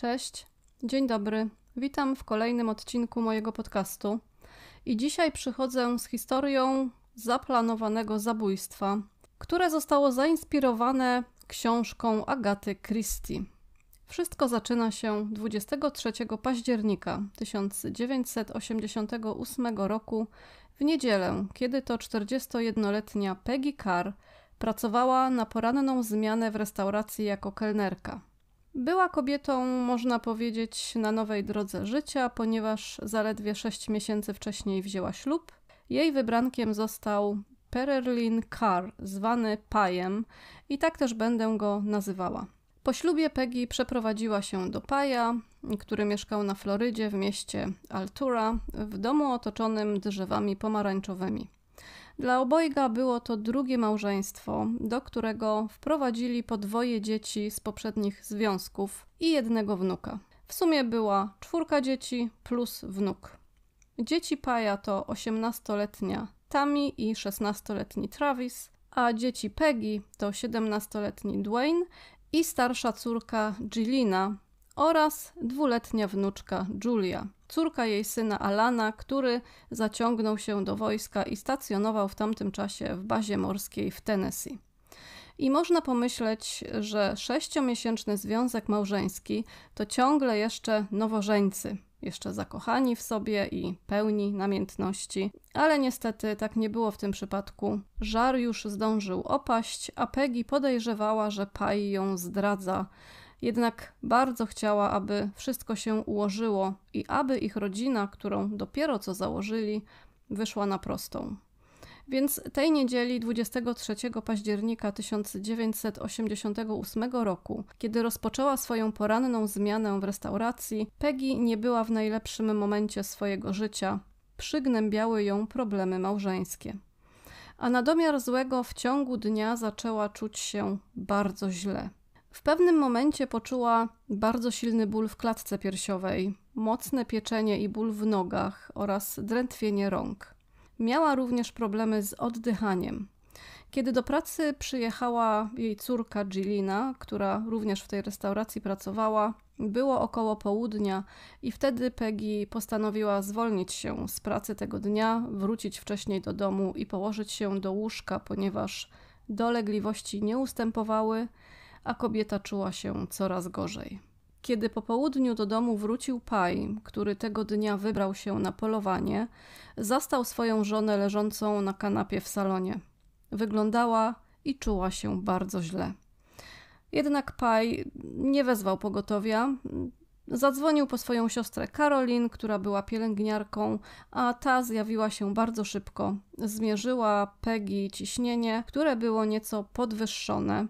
Cześć, dzień dobry. Witam w kolejnym odcinku mojego podcastu. I dzisiaj przychodzę z historią zaplanowanego zabójstwa, które zostało zainspirowane książką Agaty Christie. Wszystko zaczyna się 23 października 1988 roku w niedzielę, kiedy to 41-letnia Peggy Carr pracowała na poranną zmianę w restauracji jako kelnerka. Była kobietą, można powiedzieć, na nowej drodze życia, ponieważ zaledwie 6 miesięcy wcześniej wzięła ślub. Jej wybrankiem został Perelin Carr, zwany Pajem, i tak też będę go nazywała. Po ślubie Peggy przeprowadziła się do Paja, który mieszkał na Florydzie w mieście Altura, w domu otoczonym drzewami pomarańczowymi. Dla obojga było to drugie małżeństwo, do którego wprowadzili po 2 dzieci z poprzednich związków i 1 wnuka. W sumie była 4 dzieci plus wnuk. Dzieci Paja to 18-letnia Tammy i 16-letni Travis, a dzieci Peggy to 17-letni Duane i starsza córka Jillina oraz 2-letnia wnuczka Julia, córka jej syna Alana, który zaciągnął się do wojska i stacjonował w tamtym czasie w bazie morskiej w Tennessee. I można pomyśleć, że 6-miesięczny związek małżeński to ciągle jeszcze nowożeńcy, jeszcze zakochani w sobie i pełni namiętności, ale niestety tak nie było w tym przypadku. Żar już zdążył opaść, a Peggy podejrzewała, że Pai ją zdradza. Jednak bardzo chciała, aby wszystko się ułożyło i aby ich rodzina, którą dopiero co założyli, wyszła na prostą. Więc tej niedzieli 23 października 1988 roku, kiedy rozpoczęła swoją poranną zmianę w restauracji, Peggy nie była w najlepszym momencie swojego życia. Przygnębiały ją problemy małżeńskie. A na domiar złego w ciągu dnia zaczęła czuć się bardzo źle. W pewnym momencie poczuła bardzo silny ból w klatce piersiowej, mocne pieczenie i ból w nogach oraz drętwienie rąk. Miała również problemy z oddychaniem. Kiedy do pracy przyjechała jej córka Jillina, która również w tej restauracji pracowała, było około południa i wtedy Peggy postanowiła zwolnić się z pracy tego dnia, wrócić wcześniej do domu i położyć się do łóżka, ponieważ dolegliwości nie ustępowały, a kobieta czuła się coraz gorzej. Kiedy po południu do domu wrócił Pai, który tego dnia wybrał się na polowanie, zastał swoją żonę leżącą na kanapie w salonie. Wyglądała i czuła się bardzo źle. Jednak Pai nie wezwał pogotowia. Zadzwonił po swoją siostrę Carolyn, która była pielęgniarką, a ta zjawiła się bardzo szybko. Zmierzyła Peggy ciśnienie, które było nieco podwyższone.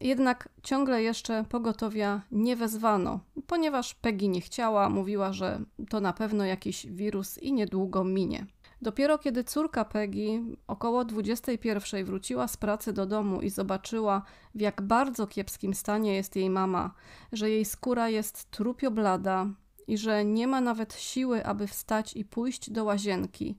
Jednak ciągle jeszcze pogotowia nie wezwano, ponieważ Peggy nie chciała, mówiła, że to na pewno jakiś wirus i niedługo minie. Dopiero kiedy córka Peggy około 21 wróciła z pracy do domu i zobaczyła, w jak bardzo kiepskim stanie jest jej mama, że jej skóra jest trupio blada i że nie ma nawet siły, aby wstać i pójść do łazienki,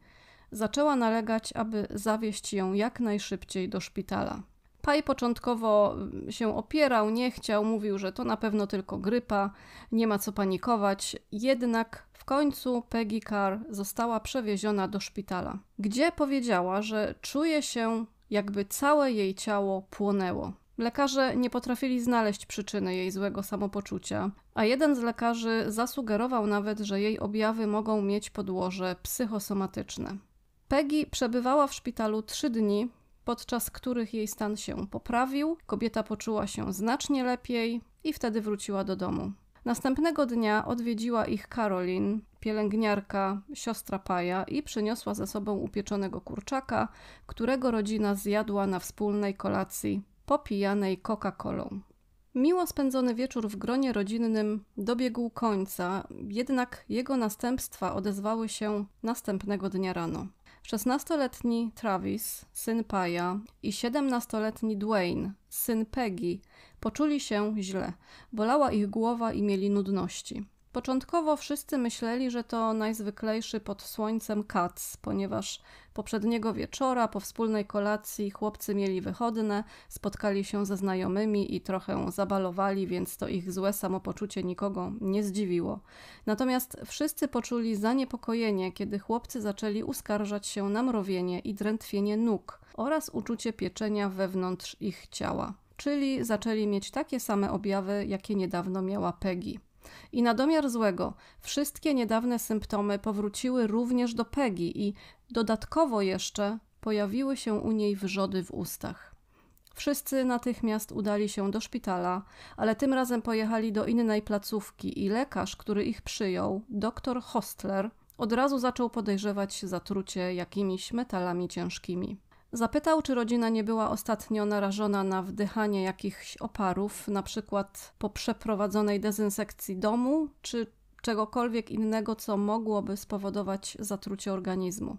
zaczęła nalegać, aby zawieźć ją jak najszybciej do szpitala. Pai początkowo się opierał, nie chciał, mówił, że to na pewno tylko grypa, nie ma co panikować. Jednak w końcu Peggy Carr została przewieziona do szpitala, gdzie powiedziała, że czuje się, jakby całe jej ciało płonęło. Lekarze nie potrafili znaleźć przyczyny jej złego samopoczucia, a jeden z lekarzy zasugerował nawet, że jej objawy mogą mieć podłoże psychosomatyczne. Peggy przebywała w szpitalu 3 dni, podczas których jej stan się poprawił, kobieta poczuła się znacznie lepiej i wtedy wróciła do domu. Następnego dnia odwiedziła ich Carolyn, pielęgniarka, siostra Paja, i przyniosła ze sobą upieczonego kurczaka, którego rodzina zjadła na wspólnej kolacji popijanej Coca-Colą. Miło spędzony wieczór w gronie rodzinnym dobiegł końca, jednak jego następstwa odezwały się następnego dnia rano. 16-letni Travis, syn Paja, i 17-letni Duane, syn Peggy, poczuli się źle. Bolała ich głowa i mieli nudności. Początkowo wszyscy myśleli, że to najzwyklejszy pod słońcem kac, ponieważ poprzedniego wieczora po wspólnej kolacji chłopcy mieli wychodne, spotkali się ze znajomymi i trochę zabalowali, więc to ich złe samopoczucie nikogo nie zdziwiło. Natomiast wszyscy poczuli zaniepokojenie, kiedy chłopcy zaczęli uskarżać się na mrowienie i drętwienie nóg oraz uczucie pieczenia wewnątrz ich ciała, czyli zaczęli mieć takie same objawy, jakie niedawno miała Peggy. I na domiar złego, wszystkie niedawne symptomy powróciły również do Peggy i dodatkowo jeszcze pojawiły się u niej wrzody w ustach. Wszyscy natychmiast udali się do szpitala, ale tym razem pojechali do innej placówki i lekarz, który ich przyjął, dr Hostler, od razu zaczął podejrzewać zatrucie jakimiś metalami ciężkimi. Zapytał, czy rodzina nie była ostatnio narażona na wdychanie jakichś oparów, na przykład po przeprowadzonej dezynsekcji domu, czy czegokolwiek innego, co mogłoby spowodować zatrucie organizmu.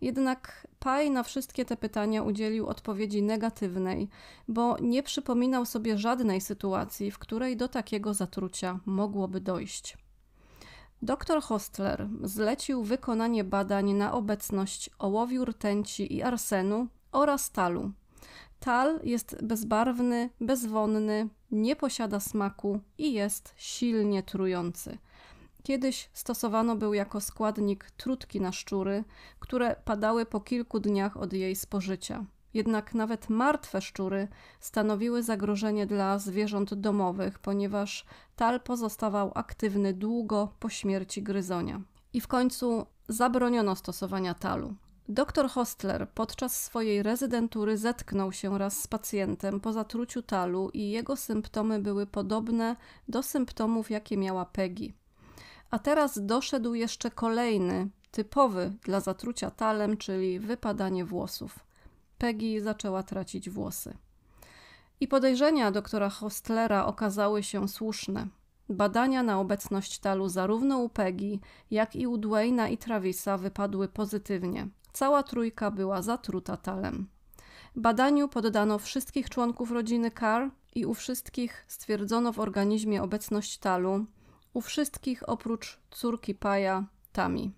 Jednak Paj na wszystkie te pytania udzielił odpowiedzi negatywnej, bo nie przypominał sobie żadnej sytuacji, w której do takiego zatrucia mogłoby dojść. Doktor Hostler zlecił wykonanie badań na obecność ołowiu, rtęci i arsenu oraz talu. Tal jest bezbarwny, bezwonny, nie posiada smaku i jest silnie trujący. Kiedyś stosowano był jako składnik trutki na szczury, które padały po kilku dniach od jej spożycia. Jednak nawet martwe szczury stanowiły zagrożenie dla zwierząt domowych, ponieważ tal pozostawał aktywny długo po śmierci gryzonia. I w końcu zabroniono stosowania talu. Doktor Hostler podczas swojej rezydentury zetknął się raz z pacjentem po zatruciu talu i jego symptomy były podobne do symptomów, jakie miała Peggy. A teraz doszedł jeszcze kolejny, typowy dla zatrucia talem, czyli wypadanie włosów. Peggy zaczęła tracić włosy. I podejrzenia doktora Hostlera okazały się słuszne. Badania na obecność talu zarówno u Peggy, jak i u Duane'a i Travisa wypadły pozytywnie. Cała trójka była zatruta talem. Badaniu poddano wszystkich członków rodziny Carr i u wszystkich stwierdzono w organizmie obecność talu, u wszystkich oprócz córki Paja, Tammy.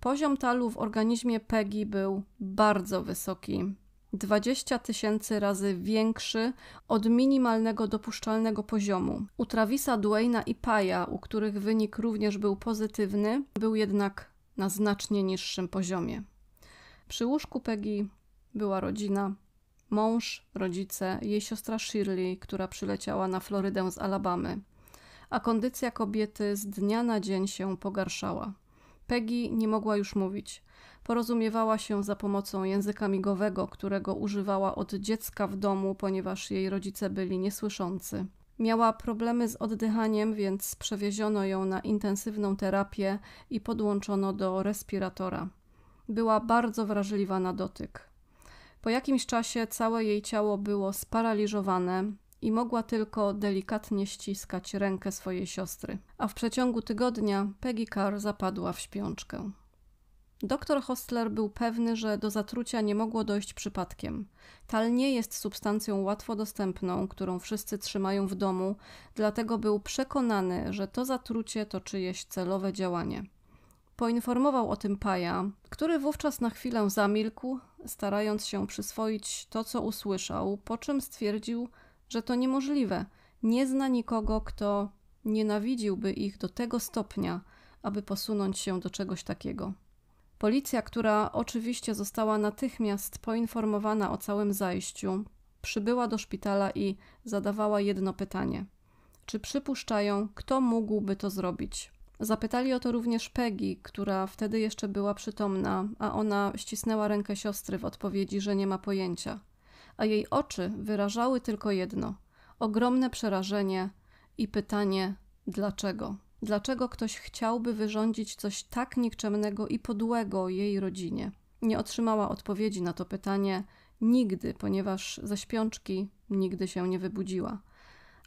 Poziom talu w organizmie Peggy był bardzo wysoki, 20 000 razy większy od minimalnego dopuszczalnego poziomu. U Travisa, Duane'a i Paja, u których wynik również był pozytywny, był jednak na znacznie niższym poziomie. Przy łóżku Peggy była rodzina, mąż, rodzice, jej siostra Shirley, która przyleciała na Florydę z Alabamy, a kondycja kobiety z dnia na dzień się pogarszała. Peggy nie mogła już mówić. Porozumiewała się za pomocą języka migowego, którego używała od dziecka w domu, ponieważ jej rodzice byli niesłyszący. Miała problemy z oddychaniem, więc przewieziono ją na intensywną terapię i podłączono do respiratora. Była bardzo wrażliwa na dotyk. Po jakimś czasie całe jej ciało było sparaliżowane i mogła tylko delikatnie ściskać rękę swojej siostry. A w przeciągu tygodnia Peggy Carr zapadła w śpiączkę. Doktor Hostler był pewny, że do zatrucia nie mogło dojść przypadkiem. Tal nie jest substancją łatwo dostępną, którą wszyscy trzymają w domu, dlatego był przekonany, że to zatrucie to czyjeś celowe działanie. Poinformował o tym Paja, który wówczas na chwilę zamilkł, starając się przyswoić to, co usłyszał, po czym stwierdził, że to niemożliwe. Nie zna nikogo, kto nienawidziłby ich do tego stopnia, aby posunąć się do czegoś takiego. Policja, która oczywiście została natychmiast poinformowana o całym zajściu, przybyła do szpitala i zadawała jedno pytanie. Czy przypuszczają, kto mógłby to zrobić? Zapytali o to również Peggy, która wtedy jeszcze była przytomna, a ona ścisnęła rękę siostry w odpowiedzi, że nie ma pojęcia. A jej oczy wyrażały tylko jedno – ogromne przerażenie i pytanie dlaczego. Dlaczego ktoś chciałby wyrządzić coś tak nikczemnego i podłego jej rodzinie? Nie otrzymała odpowiedzi na to pytanie nigdy, ponieważ ze śpiączki nigdy się nie wybudziła.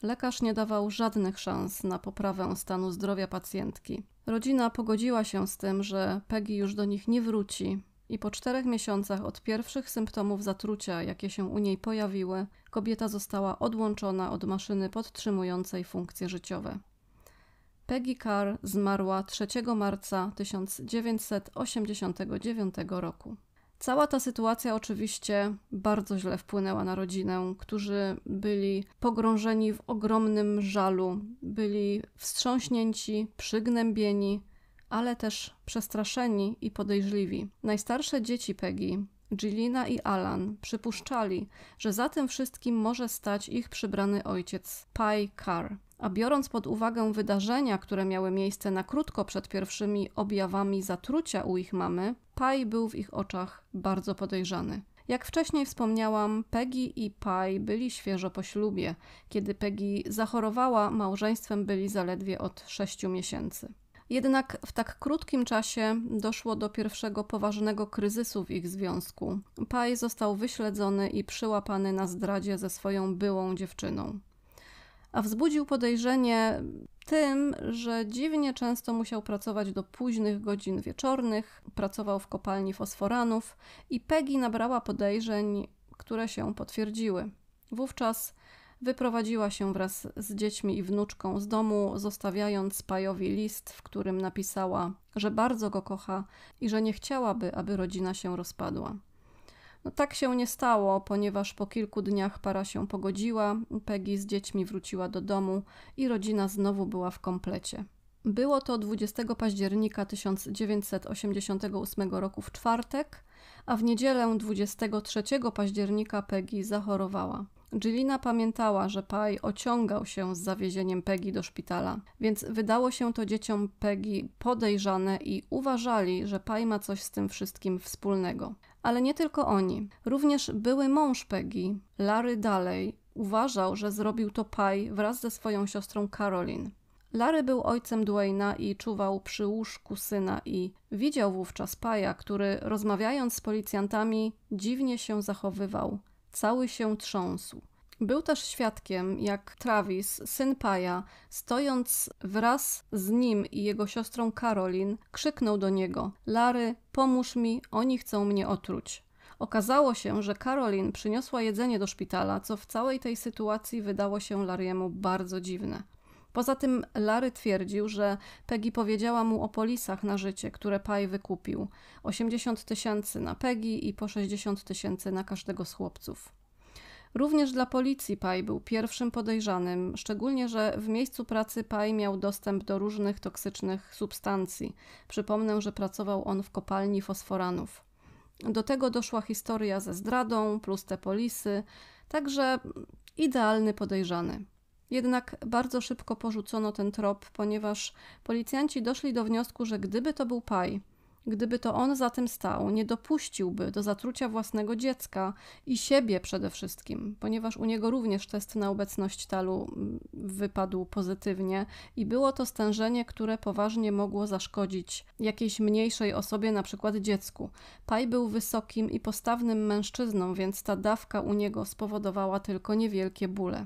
Lekarz nie dawał żadnych szans na poprawę stanu zdrowia pacjentki. Rodzina pogodziła się z tym, że Peggy już do nich nie wróci. I po 4 miesiącach od pierwszych symptomów zatrucia, jakie się u niej pojawiły, kobieta została odłączona od maszyny podtrzymującej funkcje życiowe. Peggy Carr zmarła 3 marca 1989 roku. Cała ta sytuacja oczywiście bardzo źle wpłynęła na rodzinę, którzy byli pogrążeni w ogromnym żalu, byli wstrząśnięci, przygnębieni, ale też przestraszeni i podejrzliwi. Najstarsze dzieci Peggy, Jillina i Alan, przypuszczali, że za tym wszystkim może stać ich przybrany ojciec, Pie Carr. A biorąc pod uwagę wydarzenia, które miały miejsce na krótko przed pierwszymi objawami zatrucia u ich mamy, Pie był w ich oczach bardzo podejrzany. Jak wcześniej wspomniałam, Peggy i Pie byli świeżo po ślubie. Kiedy Peggy zachorowała, małżeństwem byli zaledwie od 6 miesięcy. Jednak w tak krótkim czasie doszło do pierwszego poważnego kryzysu w ich związku. Pie został wyśledzony i przyłapany na zdradzie ze swoją byłą dziewczyną. A wzbudził podejrzenie tym, że dziwnie często musiał pracować do późnych godzin wieczornych, pracował w kopalni fosforanów i Peggy nabrała podejrzeń, które się potwierdziły. Wówczas wyprowadziła się wraz z dziećmi i wnuczką z domu, zostawiając Pie'owi list, w którym napisała, że bardzo go kocha i że nie chciałaby, aby rodzina się rozpadła. No, tak się nie stało, ponieważ po kilku dniach para się pogodziła, Peggy z dziećmi wróciła do domu i rodzina znowu była w komplecie. Było to 20 października 1988 roku w czwartek, a w niedzielę 23 października Peggy zachorowała. Jillina pamiętała, że Pie ociągał się z zawiezieniem Peggy do szpitala, więc wydało się to dzieciom Peggy podejrzane i uważali, że Pie ma coś z tym wszystkim wspólnego. Ale nie tylko oni. Również były mąż Peggy, Larry Daley, uważał, że zrobił to Pie wraz ze swoją siostrą Carolyn. Larry był ojcem Duane'a i czuwał przy łóżku syna i widział wówczas Pie'a, który rozmawiając z policjantami dziwnie się zachowywał. Cały się trząsł. Był też świadkiem, jak Travis, syn Pie'a, stojąc wraz z nim i jego siostrą Carolyn, krzyknął do niego: Larry, pomóż mi, oni chcą mnie otruć. Okazało się, że Carolyn przyniosła jedzenie do szpitala, co w całej tej sytuacji wydało się Larry'emu bardzo dziwne. Poza tym Larry twierdził, że Peggy powiedziała mu o polisach na życie, które Pie wykupił. 80 000 na Peggy i po 60 000 na każdego z chłopców. Również dla policji Pie był pierwszym podejrzanym, szczególnie że w miejscu pracy Pie miał dostęp do różnych toksycznych substancji. Przypomnę, że pracował on w kopalni fosforanów. Do tego doszła historia ze zdradą, plus te polisy, także idealny podejrzany. Jednak bardzo szybko porzucono ten trop, ponieważ policjanci doszli do wniosku, że gdyby to był Pie, gdyby to on za tym stał, nie dopuściłby do zatrucia własnego dziecka i siebie przede wszystkim, ponieważ u niego również test na obecność talu wypadł pozytywnie i było to stężenie, które poważnie mogło zaszkodzić jakiejś mniejszej osobie, na przykład dziecku. Pie był wysokim i postawnym mężczyzną, więc ta dawka u niego spowodowała tylko niewielkie bóle.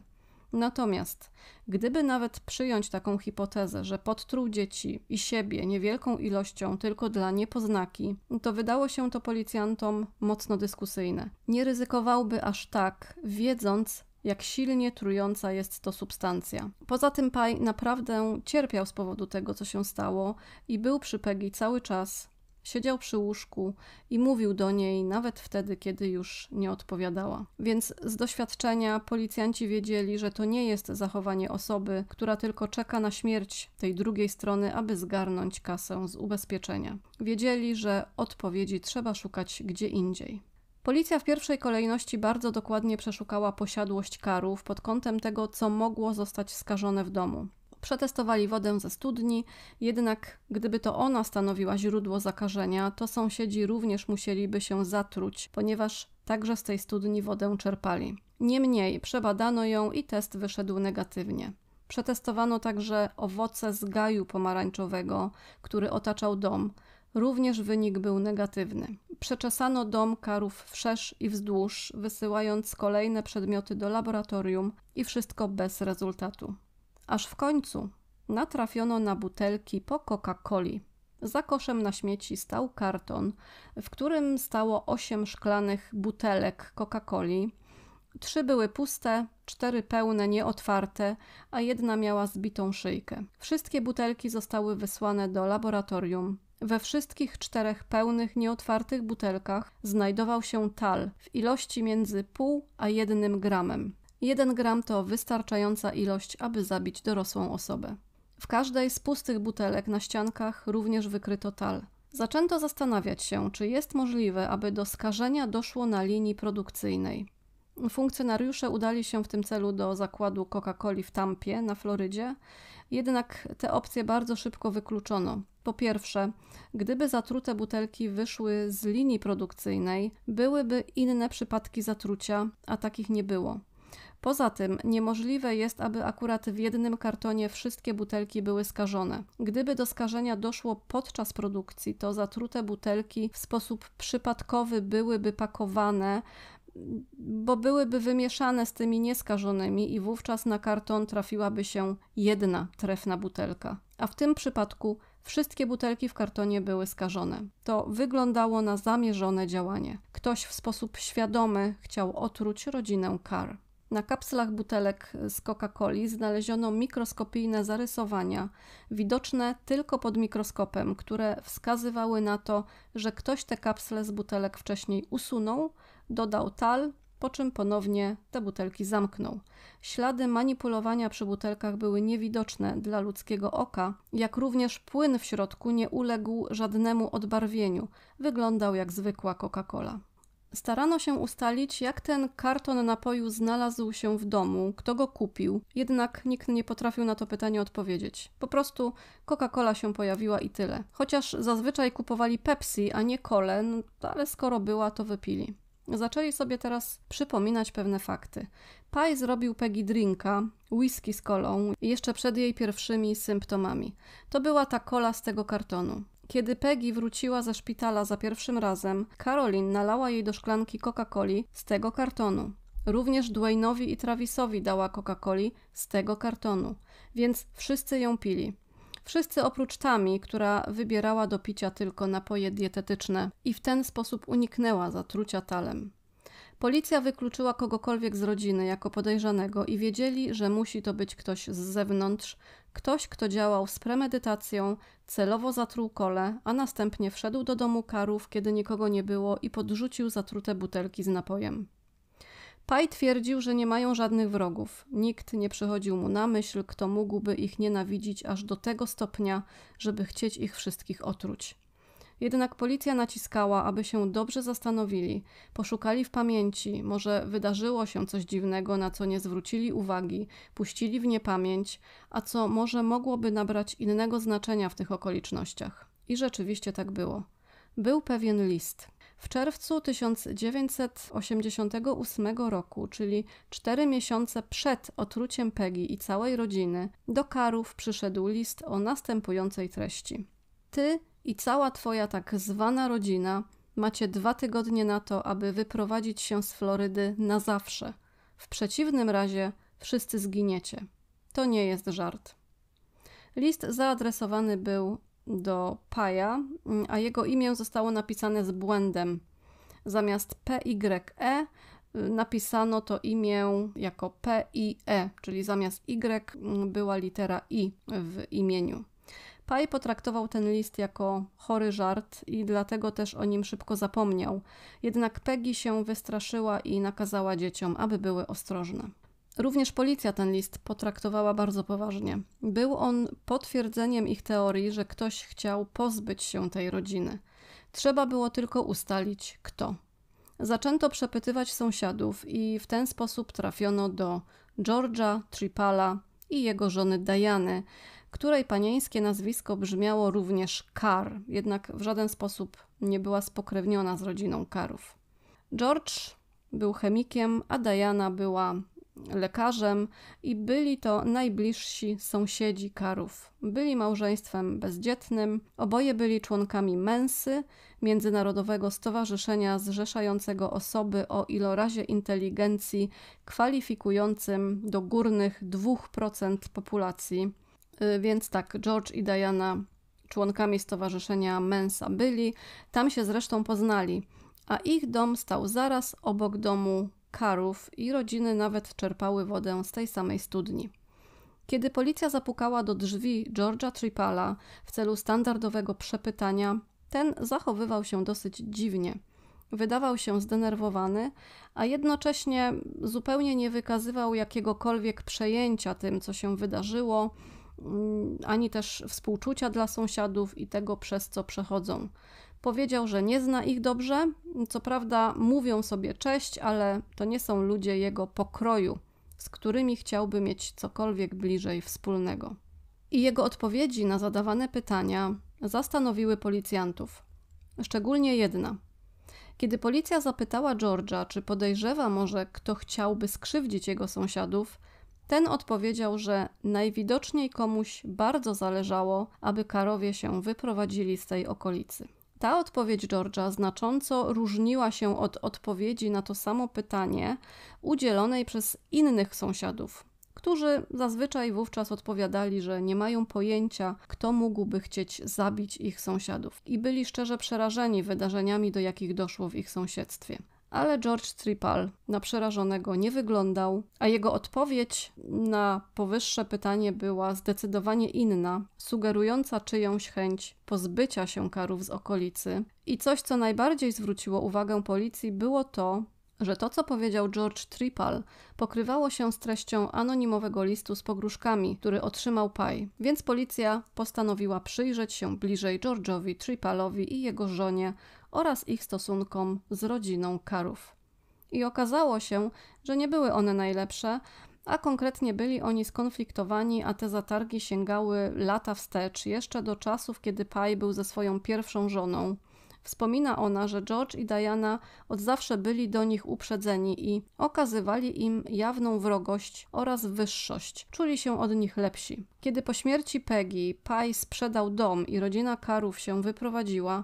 Natomiast gdyby nawet przyjąć taką hipotezę, że podtruł dzieci i siebie niewielką ilością tylko dla niepoznaki, to wydało się to policjantom mocno dyskusyjne. Nie ryzykowałby aż tak, wiedząc, jak silnie trująca jest to substancja. Poza tym Pie naprawdę cierpiał z powodu tego, co się stało i był przy Peggy cały czas, siedział przy łóżku i mówił do niej nawet wtedy, kiedy już nie odpowiadała. Więc z doświadczenia policjanci wiedzieli, że to nie jest zachowanie osoby, która tylko czeka na śmierć tej drugiej strony, aby zgarnąć kasę z ubezpieczenia. Wiedzieli, że odpowiedzi trzeba szukać gdzie indziej. Policja w pierwszej kolejności bardzo dokładnie przeszukała posiadłość Carrów pod kątem tego, co mogło zostać skażone w domu. Przetestowali wodę ze studni, jednak gdyby to ona stanowiła źródło zakażenia, to sąsiedzi również musieliby się zatruć, ponieważ także z tej studni wodę czerpali. Niemniej przebadano ją i test wyszedł negatywnie. Przetestowano także owoce z gaju pomarańczowego, który otaczał dom. Również wynik był negatywny. Przeczesano dom Carrów wszerz i wzdłuż, wysyłając kolejne przedmioty do laboratorium i wszystko bez rezultatu. Aż w końcu natrafiono na butelki po Coca-Coli. Za koszem na śmieci stał karton, w którym stało 8 szklanych butelek Coca-Coli. 3 były puste, 4 pełne, nieotwarte, a 1 miała zbitą szyjkę. Wszystkie butelki zostały wysłane do laboratorium. We wszystkich 4 pełnych, nieotwartych butelkach znajdował się tal w ilości między 0,5 a 1 gramem. 1 gram to wystarczająca ilość, aby zabić dorosłą osobę. W każdej z pustych butelek na ściankach również wykryto tal. Zaczęto zastanawiać się, czy jest możliwe, aby do skażenia doszło na linii produkcyjnej. Funkcjonariusze udali się w tym celu do zakładu Coca-Coli w Tampie na Florydzie, jednak te opcje bardzo szybko wykluczono. Po pierwsze, gdyby zatrute butelki wyszły z linii produkcyjnej, byłyby inne przypadki zatrucia, a takich nie było. Poza tym niemożliwe jest, aby akurat w jednym kartonie wszystkie butelki były skażone. Gdyby do skażenia doszło podczas produkcji, to zatrute butelki w sposób przypadkowy byłyby pakowane, bo byłyby wymieszane z tymi nieskażonymi i wówczas na karton trafiłaby się 1 trefna butelka. A w tym przypadku wszystkie butelki w kartonie były skażone. To wyglądało na zamierzone działanie. Ktoś w sposób świadomy chciał otruć rodzinę Carr. Na kapslach butelek z Coca-Coli znaleziono mikroskopijne zarysowania, widoczne tylko pod mikroskopem, które wskazywały na to, że ktoś te kapsle z butelek wcześniej usunął, dodał tal, po czym ponownie te butelki zamknął. Ślady manipulowania przy butelkach były niewidoczne dla ludzkiego oka, jak również płyn w środku nie uległ żadnemu odbarwieniu. Wyglądał jak zwykła Coca-Cola. Starano się ustalić, jak ten karton napoju znalazł się w domu, kto go kupił, jednak nikt nie potrafił na to pytanie odpowiedzieć. Po prostu Coca-Cola się pojawiła i tyle. Chociaż zazwyczaj kupowali Pepsi, a nie Colę, ale skoro była, to wypili. Zaczęli sobie teraz przypominać pewne fakty. Paj zrobił Peggy drinka, whisky z kolą, jeszcze przed jej pierwszymi symptomami. To była ta cola z tego kartonu. Kiedy Peggy wróciła ze szpitala za pierwszym razem, Carolyn nalała jej do szklanki Coca-Coli z tego kartonu. Również Duane'owi i Travisowi dała Coca-Coli z tego kartonu, więc wszyscy ją pili. Wszyscy oprócz Tammy, która wybierała do picia tylko napoje dietetyczne i w ten sposób uniknęła zatrucia talem. Policja wykluczyła kogokolwiek z rodziny jako podejrzanego i wiedzieli, że musi to być ktoś z zewnątrz, ktoś, kto działał z premedytacją, celowo zatruł kolę, a następnie wszedł do domu Carrów, kiedy nikogo nie było i podrzucił zatrute butelki z napojem. Paj twierdził, że nie mają żadnych wrogów. Nikt nie przychodził mu na myśl, kto mógłby ich nienawidzić aż do tego stopnia, żeby chcieć ich wszystkich otruć. Jednak policja naciskała, aby się dobrze zastanowili, poszukali w pamięci, może wydarzyło się coś dziwnego, na co nie zwrócili uwagi, puścili w niepamięć, a co może mogłoby nabrać innego znaczenia w tych okolicznościach. I rzeczywiście tak było. Był pewien list. W czerwcu 1988 roku, czyli 4 miesiące przed otruciem Peggy i całej rodziny, do Carrów przyszedł list o następującej treści. Ty i cała twoja tak zwana rodzina macie 2 tygodnie na to, aby wyprowadzić się z Florydy na zawsze. W przeciwnym razie wszyscy zginiecie. To nie jest żart. List zaadresowany był do Paja, a jego imię zostało napisane z błędem. Zamiast PYE napisano to imię jako PIE, czyli zamiast Y była litera I w imieniu. Paj potraktował ten list jako chory żart i dlatego też o nim szybko zapomniał. Jednak Peggy się wystraszyła i nakazała dzieciom, aby były ostrożne. Również policja ten list potraktowała bardzo poważnie. Był on potwierdzeniem ich teorii, że ktoś chciał pozbyć się tej rodziny. Trzeba było tylko ustalić, kto. Zaczęto przepytywać sąsiadów i w ten sposób trafiono do George'a Trepala i jego żony Diany, której panieńskie nazwisko brzmiało również Carr, jednak w żaden sposób nie była spokrewniona z rodziną Carrów. George był chemikiem, a Diana była lekarzem i byli to najbliżsi sąsiedzi Carrów. Byli małżeństwem bezdzietnym, oboje byli członkami Mensy, Międzynarodowego Stowarzyszenia Zrzeszającego Osoby o Ilorazie Inteligencji kwalifikującym do górnych 2% populacji. Więc tak, George i Diana członkami stowarzyszenia Mensa byli, tam się zresztą poznali, a ich dom stał zaraz obok domu Carrów i rodziny nawet czerpały wodę z tej samej studni. Kiedy policja zapukała do drzwi George'a Trepala w celu standardowego przepytania, ten zachowywał się dosyć dziwnie. Wydawał się zdenerwowany, a jednocześnie zupełnie nie wykazywał jakiegokolwiek przejęcia tym, co się wydarzyło, ani też współczucia dla sąsiadów i tego, przez co przechodzą. Powiedział, że nie zna ich dobrze, co prawda mówią sobie cześć, ale to nie są ludzie jego pokroju, z którymi chciałby mieć cokolwiek bliżej wspólnego. I jego odpowiedzi na zadawane pytania zastanowiły policjantów. Szczególnie jedna. Kiedy policja zapytała George'a, czy podejrzewa może, kto chciałby skrzywdzić jego sąsiadów, ten odpowiedział, że najwidoczniej komuś bardzo zależało, aby Carrowie się wyprowadzili z tej okolicy. Ta odpowiedź George'a znacząco różniła się od odpowiedzi na to samo pytanie udzielonej przez innych sąsiadów, którzy zazwyczaj wówczas odpowiadali, że nie mają pojęcia, kto mógłby chcieć zabić ich sąsiadów i byli szczerze przerażeni wydarzeniami, do jakich doszło w ich sąsiedztwie. Ale George Trepal na przerażonego nie wyglądał, a jego odpowiedź na powyższe pytanie była zdecydowanie inna, sugerująca czyjąś chęć pozbycia się Carrów z okolicy. I coś, co najbardziej zwróciło uwagę policji, było to, że to, co powiedział George Trepal, pokrywało się z treścią anonimowego listu z pogróżkami, który otrzymał Pye, więc policja postanowiła przyjrzeć się bliżej George'owi Trepalowi i jego żonie oraz ich stosunkom z rodziną Carrów. I okazało się, że nie były one najlepsze, a konkretnie byli oni skonfliktowani, a te zatargi sięgały lata wstecz, jeszcze do czasów, kiedy Pye był ze swoją pierwszą żoną. Wspomina ona, że George i Diana od zawsze byli do nich uprzedzeni i okazywali im jawną wrogość oraz wyższość. Czuli się od nich lepsi. Kiedy po śmierci Peggy Pye sprzedał dom i rodzina Carrów się wyprowadziła,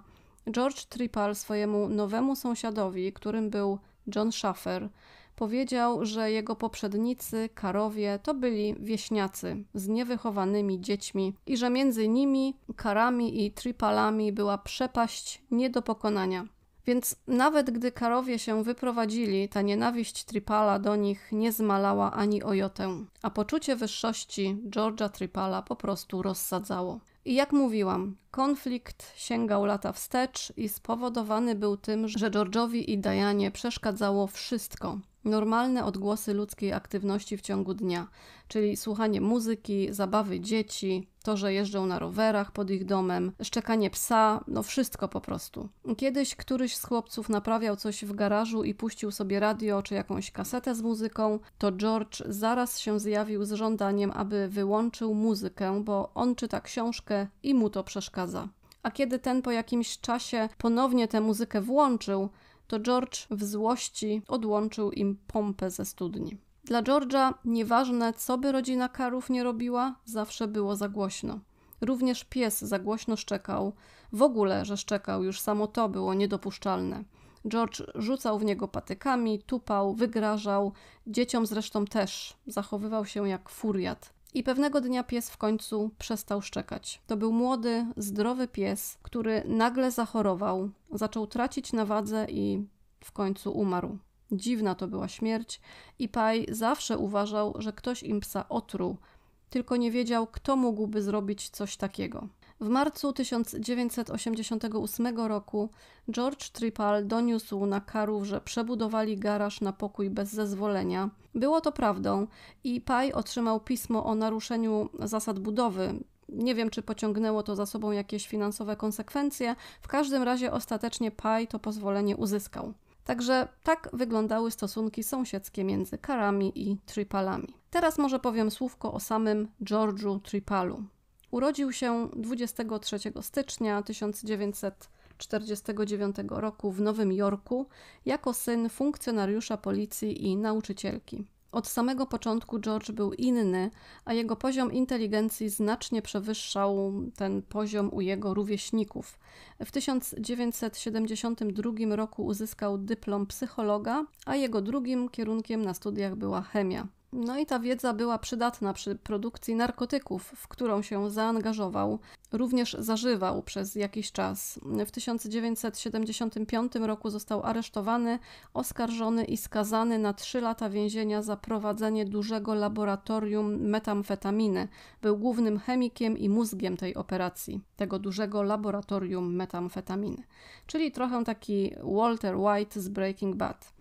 George Trepal swojemu nowemu sąsiadowi, którym był John Schaffer, powiedział, że jego poprzednicy, Carrowie, to byli wieśniacy z niewychowanymi dziećmi i że między nimi, Carrami i Trepalami była przepaść nie do pokonania. Więc nawet gdy Carrowie się wyprowadzili, ta nienawiść Trepala do nich nie zmalała ani o jotę, a poczucie wyższości George'a Trepala po prostu rozsadzało. I jak mówiłam, konflikt sięgał lata wstecz i spowodowany był tym, że George'owi i Dianie przeszkadzało wszystko. Normalne odgłosy ludzkiej aktywności w ciągu dnia, czyli słuchanie muzyki, zabawy dzieci, to, że jeżdżą na rowerach pod ich domem, szczekanie psa, no wszystko po prostu. Kiedyś któryś z chłopców naprawiał coś w garażu i puścił sobie radio czy jakąś kasetę z muzyką, to George zaraz się zjawił z żądaniem, aby wyłączył muzykę, bo on czyta książkę i mu to przeszkadza. A kiedy ten po jakimś czasie ponownie tę muzykę włączył, to George w złości odłączył im pompę ze studni. Dla George'a nieważne, co by rodzina Carrów nie robiła, zawsze było za głośno. Również pies za głośno szczekał. W ogóle, że szczekał, już samo to było niedopuszczalne. George rzucał w niego patykami, tupał, wygrażał. Dzieciom zresztą też. Zachowywał się jak furiat. I pewnego dnia pies w końcu przestał szczekać. To był młody, zdrowy pies, który nagle zachorował, zaczął tracić na wadze i w końcu umarł. Dziwna to była śmierć i Pye zawsze uważał, że ktoś im psa otruł, tylko nie wiedział, kto mógłby zrobić coś takiego. W marcu 1988 roku George Trepal doniósł na Carrów, że przebudowali garaż na pokój bez zezwolenia. Było to prawdą i Pye otrzymał pismo o naruszeniu zasad budowy. Nie wiem, czy pociągnęło to za sobą jakieś finansowe konsekwencje. W każdym razie ostatecznie Pye to pozwolenie uzyskał. Także tak wyglądały stosunki sąsiedzkie między Carrami i Trepalami. Teraz może powiem słówko o samym George'u Trepalu. Urodził się 23 stycznia 1949 roku w Nowym Jorku jako syn funkcjonariusza policji i nauczycielki. Od samego początku George był inny, a jego poziom inteligencji znacznie przewyższał ten poziom u jego rówieśników. W 1972 roku uzyskał dyplom psychologa, a jego drugim kierunkiem na studiach była chemia. No i ta wiedza była przydatna przy produkcji narkotyków, w którą się zaangażował. Również zażywał przez jakiś czas. W 1975 roku został aresztowany, oskarżony i skazany na 3 lata więzienia za prowadzenie dużego laboratorium metamfetaminy. Był głównym chemikiem i mózgiem tej operacji, tego dużego laboratorium metamfetaminy. Czyli trochę taki Walter White z Breaking Bad.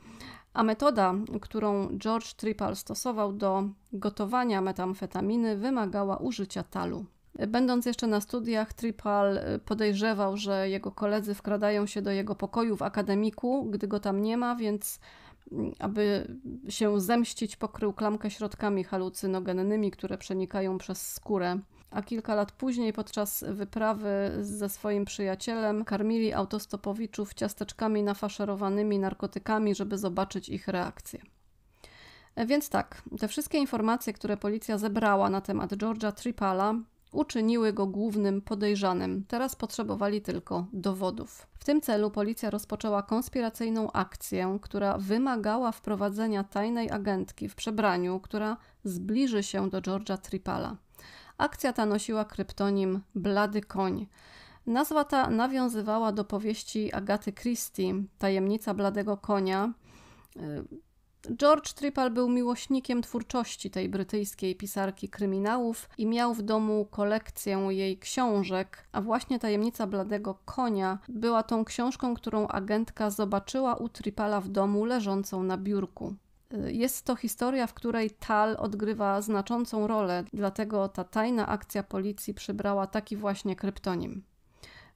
A metoda, którą George Trepal stosował do gotowania metamfetaminy, wymagała użycia talu. Będąc jeszcze na studiach, Trepal podejrzewał, że jego koledzy wkradają się do jego pokoju w akademiku, gdy go tam nie ma, więc aby się zemścić, pokrył klamkę środkami halucynogennymi, które przenikają przez skórę. A kilka lat później podczas wyprawy ze swoim przyjacielem karmili autostopowiczów ciasteczkami nafaszerowanymi narkotykami, żeby zobaczyć ich reakcję. Więc tak, te wszystkie informacje, które policja zebrała na temat George'a Trepala, uczyniły go głównym podejrzanym. Teraz potrzebowali tylko dowodów. W tym celu policja rozpoczęła konspiracyjną akcję, która wymagała wprowadzenia tajnej agentki w przebraniu, która zbliży się do George'a Trepala. Akcja ta nosiła kryptonim Blady Koń. Nazwa ta nawiązywała do powieści Agaty Christie, Tajemnica Bladego Konia. George Trepal był miłośnikiem twórczości tej brytyjskiej pisarki kryminałów i miał w domu kolekcję jej książek, a właśnie Tajemnica Bladego Konia była tą książką, którą agentka zobaczyła u Trepala w domu leżącą na biurku. Jest to historia, w której tal odgrywa znaczącą rolę, dlatego ta tajna akcja policji przybrała taki właśnie kryptonim.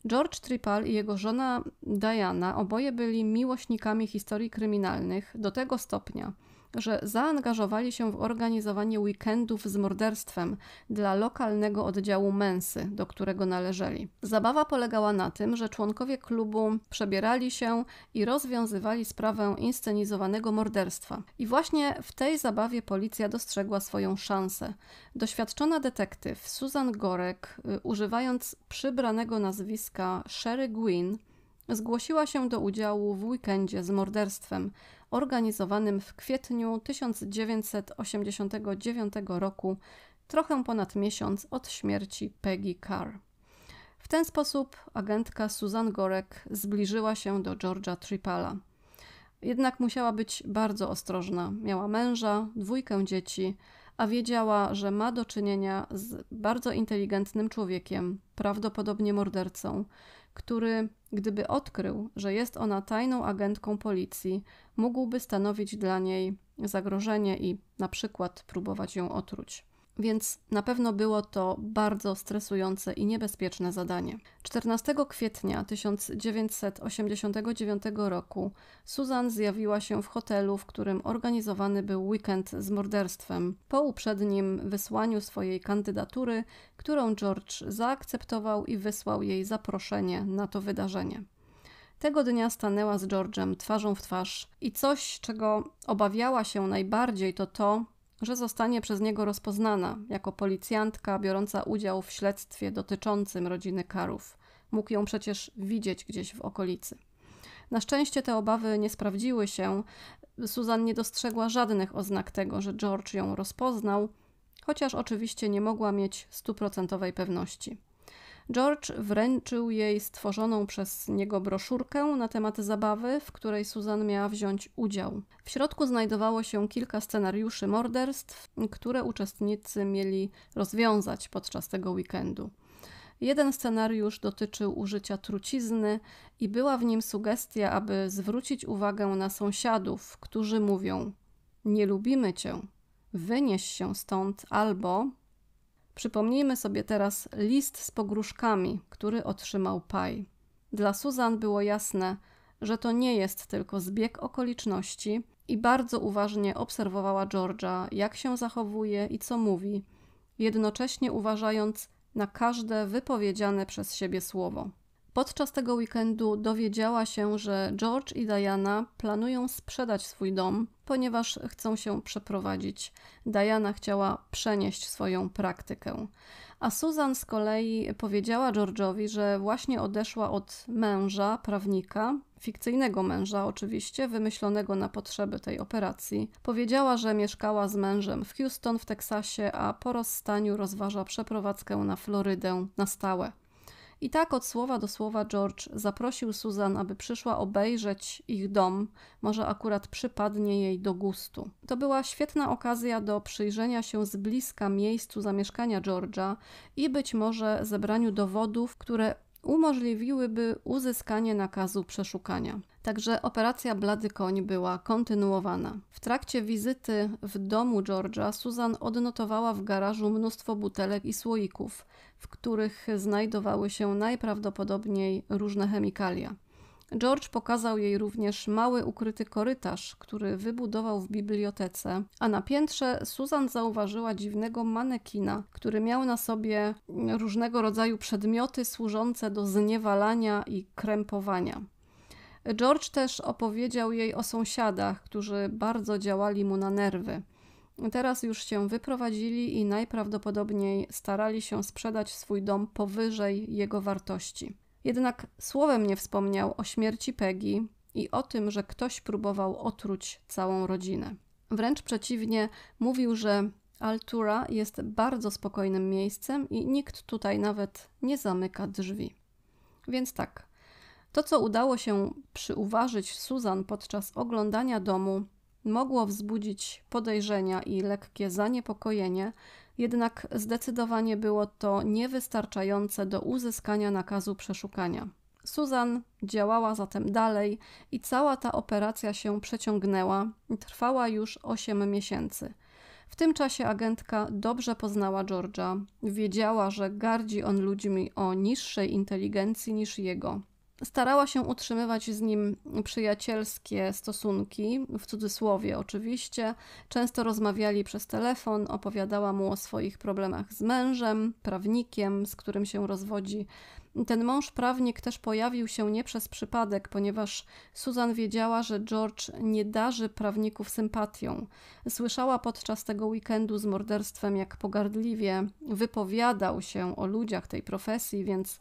George Trepal i jego żona Diana oboje byli miłośnikami historii kryminalnych do tego stopnia, że zaangażowali się w organizowanie weekendów z morderstwem dla lokalnego oddziału Mensy, do którego należeli. Zabawa polegała na tym, że członkowie klubu przebierali się i rozwiązywali sprawę inscenizowanego morderstwa. I właśnie w tej zabawie policja dostrzegła swoją szansę. Doświadczona detektyw Susan Goreck, używając przybranego nazwiska Sherry Guin, zgłosiła się do udziału w weekendzie z morderstwem, organizowanym w kwietniu 1989 roku, trochę ponad miesiąc od śmierci Peggy Carr. W ten sposób agentka Susan Goreck zbliżyła się do George'a Trepala. Jednak musiała być bardzo ostrożna. Miała męża, 2 dzieci, a wiedziała, że ma do czynienia z bardzo inteligentnym człowiekiem, prawdopodobnie mordercą, który, gdyby odkrył, że jest ona tajną agentką policji, mógłby stanowić dla niej zagrożenie i na przykład próbować ją otruć. Więc na pewno było to bardzo stresujące i niebezpieczne zadanie. 14 kwietnia 1989 roku Susan zjawiła się w hotelu, w którym organizowany był weekend z morderstwem, po uprzednim wysłaniu swojej kandydatury, którą George zaakceptował i wysłał jej zaproszenie na to wydarzenie. Tego dnia stanęła z George'em twarzą w twarz i coś, czego obawiała się najbardziej, to to, że zostanie przez niego rozpoznana jako policjantka biorąca udział w śledztwie dotyczącym rodziny Carrów. Mógł ją przecież widzieć gdzieś w okolicy. Na szczęście te obawy nie sprawdziły się. Susan nie dostrzegła żadnych oznak tego, że George ją rozpoznał, chociaż oczywiście nie mogła mieć 100-procentowej pewności. George wręczył jej stworzoną przez niego broszurkę na temat zabawy, w której Susan miała wziąć udział. W środku znajdowało się kilka scenariuszy morderstw, które uczestnicy mieli rozwiązać podczas tego weekendu. Jeden scenariusz dotyczył użycia trucizny i była w nim sugestia, aby zwrócić uwagę na sąsiadów, którzy mówią: „Nie lubimy cię, wynieś się stąd” albo... Przypomnijmy sobie teraz list z pogróżkami, który otrzymał Paj. Dla Susan było jasne, że to nie jest tylko zbieg okoliczności i bardzo uważnie obserwowała George'a, jak się zachowuje i co mówi, jednocześnie uważając na każde wypowiedziane przez siebie słowo. Podczas tego weekendu dowiedziała się, że George i Diana planują sprzedać swój dom, ponieważ chcą się przeprowadzić. Diana chciała przenieść swoją praktykę. a Susan z kolei powiedziała George'owi, że właśnie odeszła od męża, prawnika, fikcyjnego męża oczywiście, wymyślonego na potrzeby tej operacji. Powiedziała, że mieszkała z mężem w Houston w Teksasie, a po rozstaniu rozważa przeprowadzkę na Florydę na stałe. I tak od słowa do słowa George zaprosił Susan, aby przyszła obejrzeć ich dom, może akurat przypadnie jej do gustu. To była świetna okazja do przyjrzenia się z bliska miejscu zamieszkania George'a i być może zebraniu dowodów, które umożliwiłyby uzyskanie nakazu przeszukania. Także operacja Blady Koń była kontynuowana. W trakcie wizyty w domu George'a Susan odnotowała w garażu mnóstwo butelek i słoików, w których znajdowały się najprawdopodobniej różne chemikalia. George pokazał jej również mały ukryty korytarz, który wybudował w bibliotece, a na piętrze Susan zauważyła dziwnego manekina, który miał na sobie różnego rodzaju przedmioty służące do zniewalania i krępowania. George też opowiedział jej o sąsiadach, którzy bardzo działali mu na nerwy. Teraz już się wyprowadzili i najprawdopodobniej starali się sprzedać swój dom powyżej jego wartości. Jednak słowem nie wspomniał o śmierci Peggy i o tym, że ktoś próbował otruć całą rodzinę. Wręcz przeciwnie, mówił, że Altura jest bardzo spokojnym miejscem i nikt tutaj nawet nie zamyka drzwi. Więc tak, to co udało się przyuważyć Susan podczas oglądania domu, mogło wzbudzić podejrzenia i lekkie zaniepokojenie, jednak zdecydowanie było to niewystarczające do uzyskania nakazu przeszukania. Susan działała zatem dalej i cała ta operacja się przeciągnęła i trwała już 8 miesięcy. W tym czasie agentka dobrze poznała George'a, wiedziała, że gardzi on ludźmi o niższej inteligencji niż jego. Starała się utrzymywać z nim przyjacielskie stosunki, w cudzysłowie oczywiście. Często rozmawiali przez telefon, opowiadała mu o swoich problemach z mężem, prawnikiem, z którym się rozwodzi. Ten mąż prawnik też pojawił się nie przez przypadek, ponieważ Susan wiedziała, że George nie darzy prawników sympatią. Słyszała podczas tego weekendu z morderstwem, jak pogardliwie wypowiadał się o ludziach tej profesji, więc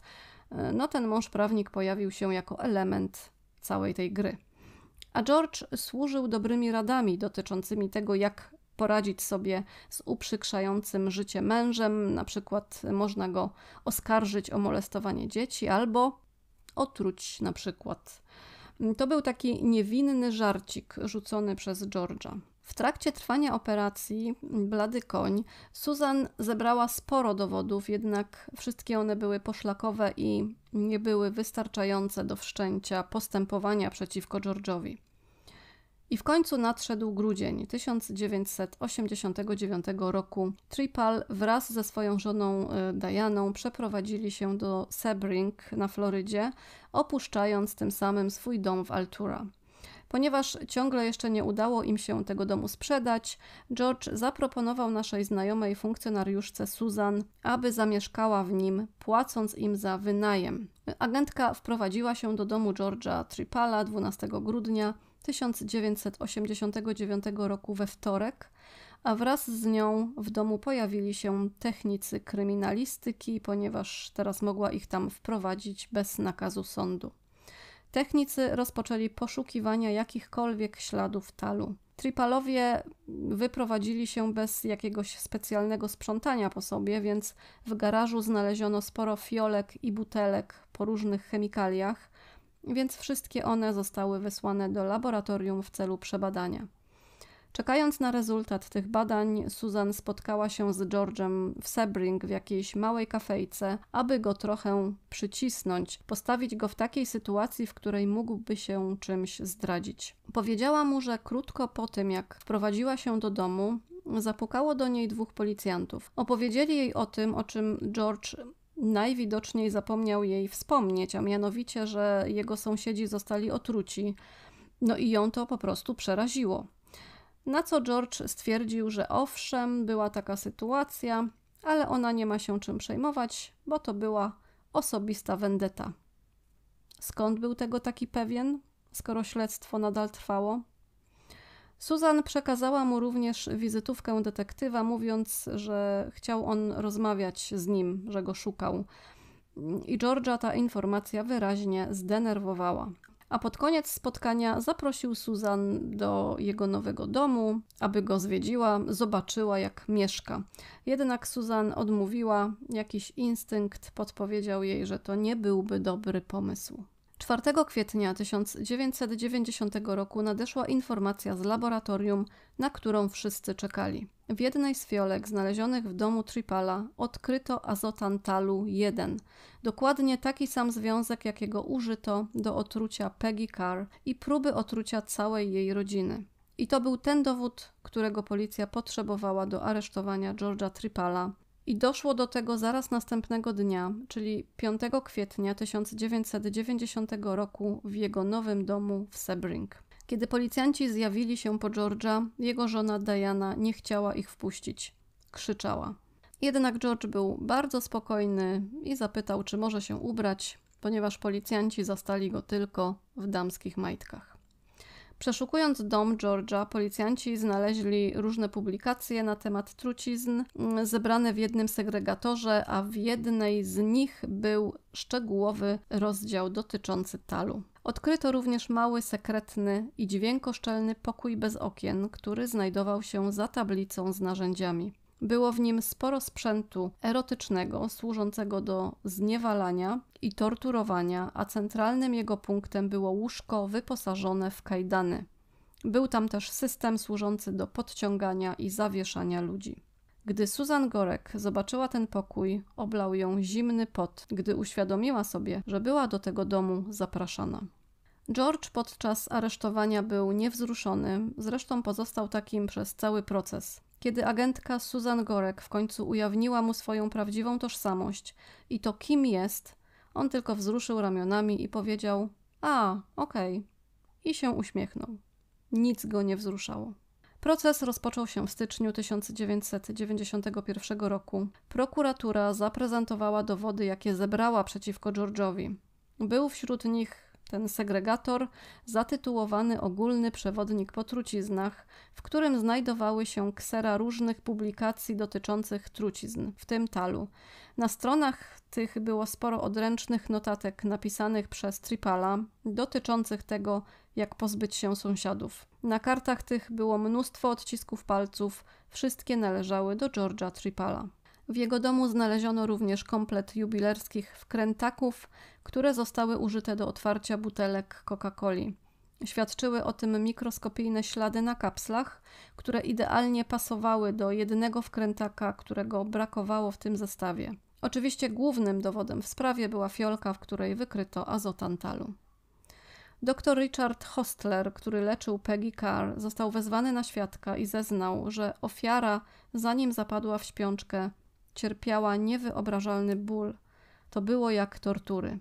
ten mąż prawnik pojawił się jako element całej tej gry. A George służył dobrymi radami dotyczącymi tego, jak poradzić sobie z uprzykrzającym życie mężem. Na przykład można go oskarżyć o molestowanie dzieci albo otruć na przykład. To był taki niewinny żarcik rzucony przez George'a. W trakcie trwania operacji Blady Koń Susan zebrała sporo dowodów, jednak wszystkie one były poszlakowe i nie były wystarczające do wszczęcia postępowania przeciwko George'owi. I w końcu nadszedł grudzień 1989 roku. Trepal wraz ze swoją żoną Dianą przeprowadzili się do Sebring na Florydzie, opuszczając tym samym swój dom w Altura. Ponieważ ciągle jeszcze nie udało im się tego domu sprzedać, George zaproponował naszej znajomej funkcjonariuszce Susan, aby zamieszkała w nim, płacąc im za wynajem. Agentka wprowadziła się do domu George'a Trepala 12 grudnia 1989 roku we wtorek, a wraz z nią w domu pojawili się technicy kryminalistyki, ponieważ teraz mogła ich tam wprowadzić bez nakazu sądu. Technicy rozpoczęli poszukiwania jakichkolwiek śladów talu. Trepalowie wyprowadzili się bez jakiegoś specjalnego sprzątania po sobie, więc w garażu znaleziono sporo fiolek i butelek po różnych chemikaliach, więc wszystkie one zostały wysłane do laboratorium w celu przebadania. Czekając na rezultat tych badań, Susan spotkała się z George'em w Sebring w jakiejś małej kafejce, aby go trochę przycisnąć, postawić go w takiej sytuacji, w której mógłby się czymś zdradzić. Powiedziała mu, że krótko po tym, jak wprowadziła się do domu, zapukało do niej dwóch policjantów. Opowiedzieli jej o tym, o czym George najwidoczniej zapomniał jej wspomnieć, a mianowicie, że jego sąsiedzi zostali otruci. No i ją to po prostu przeraziło. Na co George stwierdził, że owszem, była taka sytuacja, ale ona nie ma się czym przejmować, bo to była osobista wendeta. Skąd był tego taki pewien, skoro śledztwo nadal trwało? Susan przekazała mu również wizytówkę detektywa, mówiąc, że chciał on rozmawiać z nim, że go szukał. I George'a ta informacja wyraźnie zdenerwowała. A pod koniec spotkania zaprosił Susan do jego nowego domu, aby go zwiedziła, zobaczyła jak mieszka. Jednak Susan odmówiła, jakiś instynkt podpowiedział jej, że to nie byłby dobry pomysł. 4 kwietnia 1990 roku nadeszła informacja z laboratorium, na którą wszyscy czekali. W jednej z fiolek znalezionych w domu Trepala odkryto azotantalu-1, dokładnie taki sam związek, jakiego użyto do otrucia Peggy Carr i próby otrucia całej jej rodziny. I to był ten dowód, którego policja potrzebowała do aresztowania George'a Trepala. I doszło do tego zaraz następnego dnia, czyli 5 kwietnia 1990 roku w jego nowym domu w Sebring. Kiedy policjanci zjawili się po George'a, jego żona Diana nie chciała ich wpuścić. Krzyczała. Jednak George był bardzo spokojny i zapytał, czy może się ubrać, ponieważ policjanci zastali go tylko w damskich majtkach. Przeszukując dom George'a, policjanci znaleźli różne publikacje na temat trucizn zebrane w jednym segregatorze, a w jednej z nich był szczegółowy rozdział dotyczący talu. Odkryto również mały, sekretny i dźwiękoszczelny pokój bez okien, który znajdował się za tablicą z narzędziami. Było w nim sporo sprzętu erotycznego, służącego do zniewalania i torturowania, a centralnym jego punktem było łóżko wyposażone w kajdany. Był tam też system służący do podciągania i zawieszania ludzi. Gdy Susan Goreck zobaczyła ten pokój, oblał ją zimny pot, gdy uświadomiła sobie, że była do tego domu zapraszana. George podczas aresztowania był niewzruszony, zresztą pozostał takim przez cały proces. Kiedy agentka Susan Goreck w końcu ujawniła mu swoją prawdziwą tożsamość i to, kim jest, on tylko wzruszył ramionami i powiedział „A, okej” i się uśmiechnął. Nic go nie wzruszało. Proces rozpoczął się w styczniu 1991 roku. Prokuratura zaprezentowała dowody, jakie zebrała przeciwko George'owi. Był wśród nich ten segregator zatytułowany Ogólny Przewodnik po truciznach, w którym znajdowały się ksera różnych publikacji dotyczących trucizn, w tym talu. Na stronach tych było sporo odręcznych notatek napisanych przez Trepala dotyczących tego, jak pozbyć się sąsiadów. Na kartach tych było mnóstwo odcisków palców, wszystkie należały do George'a Trepala. W jego domu znaleziono również komplet jubilerskich wkrętaków, które zostały użyte do otwarcia butelek Coca-Coli. Świadczyły o tym mikroskopijne ślady na kapslach, które idealnie pasowały do jednego wkrętaka, którego brakowało w tym zestawie. Oczywiście głównym dowodem w sprawie była fiolka, w której wykryto azotantalu. Dr Richard Hostler, który leczył Peggy Carr, został wezwany na świadka i zeznał, że ofiara, zanim zapadła w śpiączkę, cierpiała niewyobrażalny ból. To było jak tortury.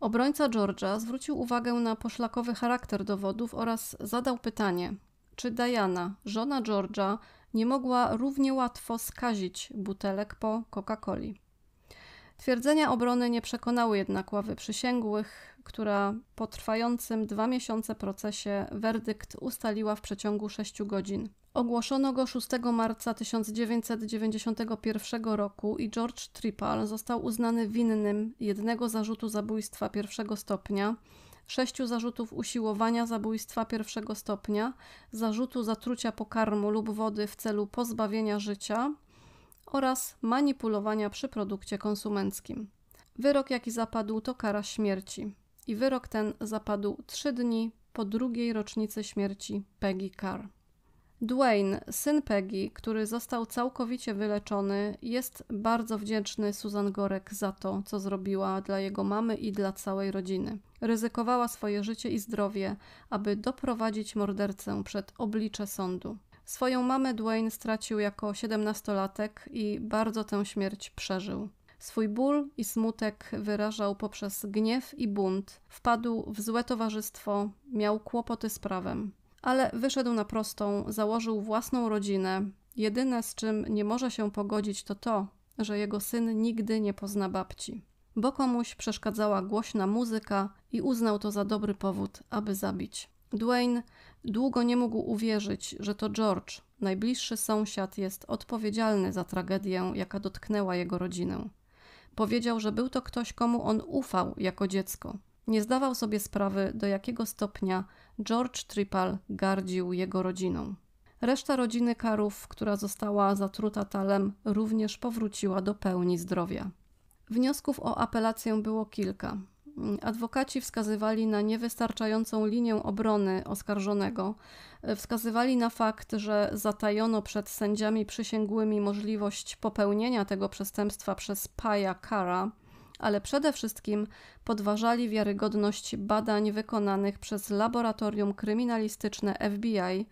Obrońca George'a zwrócił uwagę na poszlakowy charakter dowodów oraz zadał pytanie, czy Diana, żona George'a, nie mogła równie łatwo skazić butelek po Coca-Coli. Twierdzenia obrony nie przekonały jednak ławy przysięgłych, która po trwającym 2 miesiące procesie werdykt ustaliła w przeciągu 6 godzin. Ogłoszono go 6 marca 1991 roku i George Trepal został uznany winnym jednego zarzutu zabójstwa pierwszego stopnia, 6 zarzutów usiłowania zabójstwa pierwszego stopnia, zarzutu zatrucia pokarmu lub wody w celu pozbawienia życia oraz manipulowania przy produkcie konsumenckim. Wyrok, jaki zapadł, to kara śmierci. I wyrok ten zapadł 3 dni po 2. rocznicy śmierci Peggy Carr. Duane, syn Peggy, który został całkowicie wyleczony, jest bardzo wdzięczny Susan Goreck za to, co zrobiła dla jego mamy i dla całej rodziny. Ryzykowała swoje życie i zdrowie, aby doprowadzić mordercę przed oblicze sądu. Swoją mamę Duane stracił jako 17-latek i bardzo tę śmierć przeżył. Swój ból i smutek wyrażał poprzez gniew i bunt. Wpadł w złe towarzystwo, miał kłopoty z prawem. Ale wyszedł na prostą, założył własną rodzinę. Jedyne, z czym nie może się pogodzić, to to, że jego syn nigdy nie pozna babci. Bo komuś przeszkadzała głośna muzyka i uznał to za dobry powód, aby zabić. Duane długo nie mógł uwierzyć, że to George, najbliższy sąsiad, jest odpowiedzialny za tragedię, jaka dotknęła jego rodzinę. Powiedział, że był to ktoś, komu on ufał jako dziecko. Nie zdawał sobie sprawy, do jakiego stopnia George Trepal gardził jego rodziną. Reszta rodziny Carrów, która została zatruta talem, również powróciła do pełni zdrowia. Wniosków o apelację było kilka. Adwokaci wskazywali na niewystarczającą linię obrony oskarżonego, wskazywali na fakt, że zatajono przed sędziami przysięgłymi możliwość popełnienia tego przestępstwa przez Paja Carra, ale przede wszystkim podważali wiarygodność badań wykonanych przez laboratorium kryminalistyczne FBI,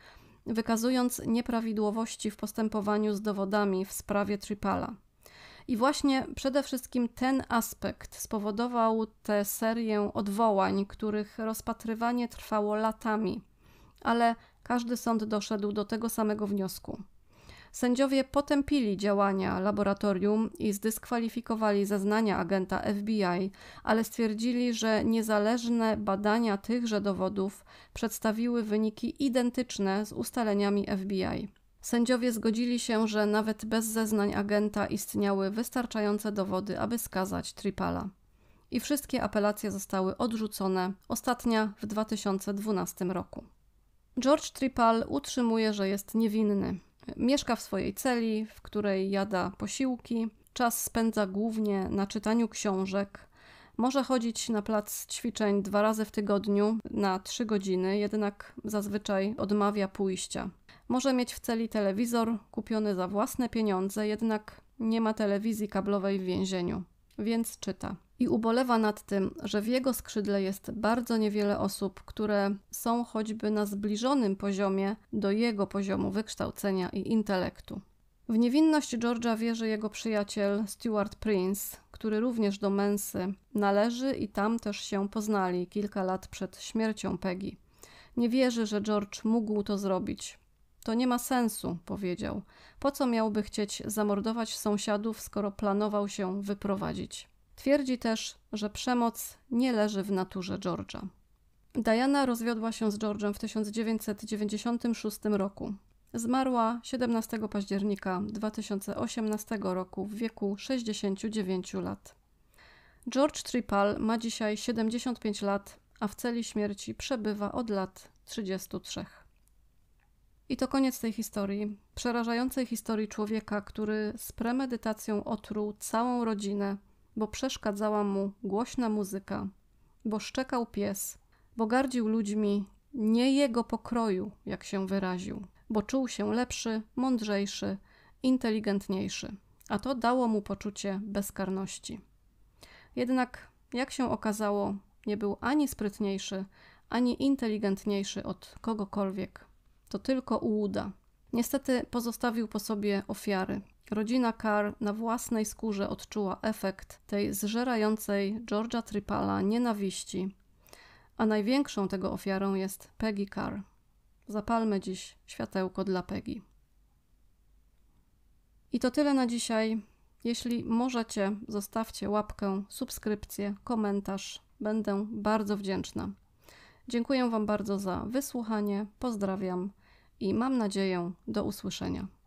wykazując nieprawidłowości w postępowaniu z dowodami w sprawie Trepala. I właśnie przede wszystkim ten aspekt spowodował tę serię odwołań, których rozpatrywanie trwało latami, ale każdy sąd doszedł do tego samego wniosku. Sędziowie potępili działania laboratorium i zdyskwalifikowali zeznania agenta FBI, ale stwierdzili, że niezależne badania tychże dowodów przedstawiły wyniki identyczne z ustaleniami FBI. Sędziowie zgodzili się, że nawet bez zeznań agenta istniały wystarczające dowody, aby skazać Trepala. I wszystkie apelacje zostały odrzucone, ostatnia w 2012 roku. George Trepal utrzymuje, że jest niewinny. Mieszka w swojej celi, w której jada posiłki, czas spędza głównie na czytaniu książek, może chodzić na plac ćwiczeń 2 razy w tygodniu na 3 godziny, jednak zazwyczaj odmawia pójścia. Może mieć w celi telewizor kupiony za własne pieniądze, jednak nie ma telewizji kablowej w więzieniu, więc czyta. I ubolewa nad tym, że w jego skrzydle jest bardzo niewiele osób, które są choćby na zbliżonym poziomie do jego poziomu wykształcenia i intelektu. W niewinność George'a wierzy jego przyjaciel Stuart Prince, który również do Mensy należy i tam też się poznali kilka lat przed śmiercią Peggy. Nie wierzy, że George mógł to zrobić. To nie ma sensu, powiedział. Po co miałby chcieć zamordować sąsiadów, skoro planował się wyprowadzić? Twierdzi też, że przemoc nie leży w naturze George'a. Diana rozwiodła się z George'em w 1996 roku. Zmarła 17 października 2018 roku w wieku 69 lat. George Trepal ma dzisiaj 75 lat, a w celi śmierci przebywa od lat 33. I to koniec tej historii, przerażającej historii człowieka, który z premedytacją otruł całą rodzinę, bo przeszkadzała mu głośna muzyka, bo szczekał pies, bo gardził ludźmi nie jego pokroju, jak się wyraził, bo czuł się lepszy, mądrzejszy, inteligentniejszy, a to dało mu poczucie bezkarności. Jednak, jak się okazało, nie był ani sprytniejszy, ani inteligentniejszy od kogokolwiek. To tylko ułuda. Niestety pozostawił po sobie ofiary. Rodzina Carr na własnej skórze odczuła efekt tej zżerającej George'a Trepala nienawiści, a największą tego ofiarą jest Peggy Carr. Zapalmy dziś światełko dla Peggy. I to tyle na dzisiaj. Jeśli możecie, zostawcie łapkę, subskrypcję, komentarz. Będę bardzo wdzięczna. Dziękuję Wam bardzo za wysłuchanie, pozdrawiam i mam nadzieję do usłyszenia.